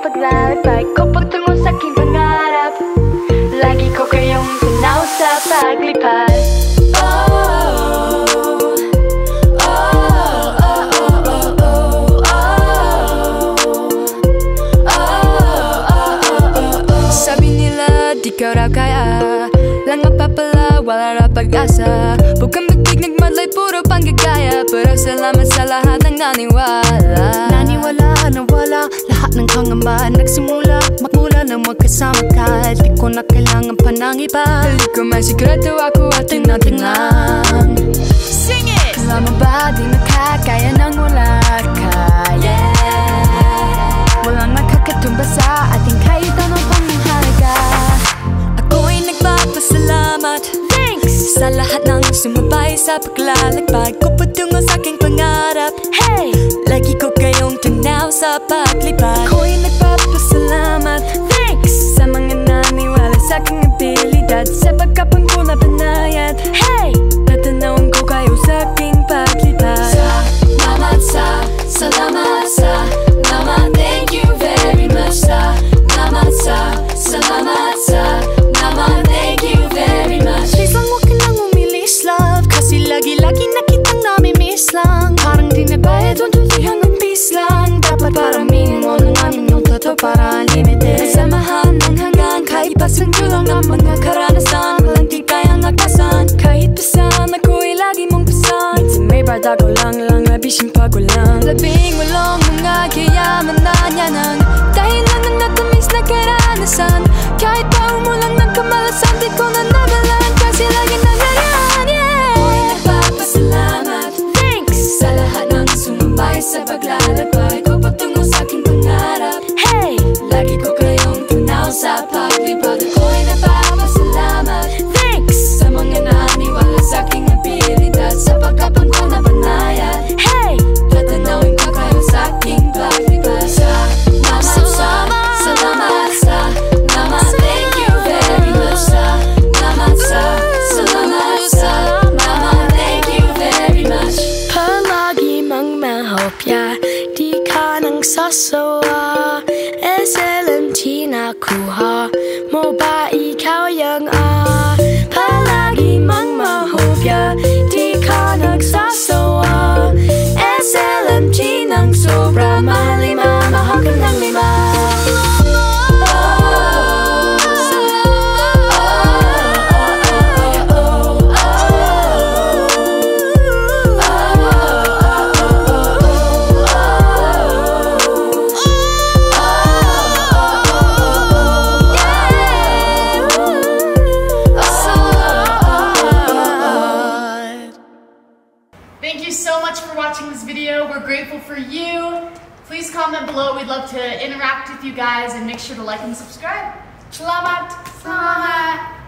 dapat lawan baik kau pertemu saking pengarap lagi kau keong senau sapa glipas. Sabinilah dikau kaya langap apalah walara pagasa bukan betik nikmat lai puro panggagaya pero selama salah ng naniwala nawala lahat ng hangaman nagsimula magmula na magkasama ka di ko na kailangan pa ng iba hindi ko man sigurado ako at tinatanglang sing it kailangan ba di nakakaya ng wala ka yeah walang nakakatumba sa ating kayitan ng pangharga ako'y nagpapasalamat thanks sa lahat ng sumabay sa paglalakbay ko patungo sa aking pangarap hey lagi ko kayong tunaw sa paglipat. Ako'y nagpapasalamat thanks sa mga naniwala sa aking abilidad sa pagkapang ko na banayad. Hey! Tatanawan ko kayo sa aking paglipat. Salamat sa, salamat sa, nama thank you very much sa, salamat sa, salamat sa, nama thank you very much. Please lang huwag ka lang umilis love kasi lagi-lagi na kitang namimiss lang. Parang di nabayad on lang. Dapat para minimo ng aming yung totoo para limited ay samahan ng hanggang kahit pasang gulang ng mga karanasan walang di kayang akasan kahit pasan ako'y lagi mong pasan minsan may barda ko lang nabising pagulang labing walong mga kayaman na niya ng dahilan ng natamis na karanasan kahit pa umulang ng kamalasan di ko na nagalan kasi lagi na ganyan yeah. Ako'y nagpapasalamat thanks sa lahat ng sumambay sa paglalakbay sa paglipat. Ako'y nagpapasalamat thanks sa mga naniwala sa aking abilidad sa pagkapang ko na banayad. Hey! Tatanawin ko kayo sa aking paglipat. Salamat sa, salamat sa, nama thank you very much sa, salamat sa, salamat sa, nama thank you very much. Palagi mang mahopya di ka nang sasawa SLMT nakuha mo ba ikaw yung palagi mang mahopya di ka nagsasawa SLMT ng sobra mahalima mahal ka ng lima. Thank you so much for watching this video. We're grateful for you. Please comment below. We'd love to interact with you guys and make sure to like and subscribe. Selamat. Selamat.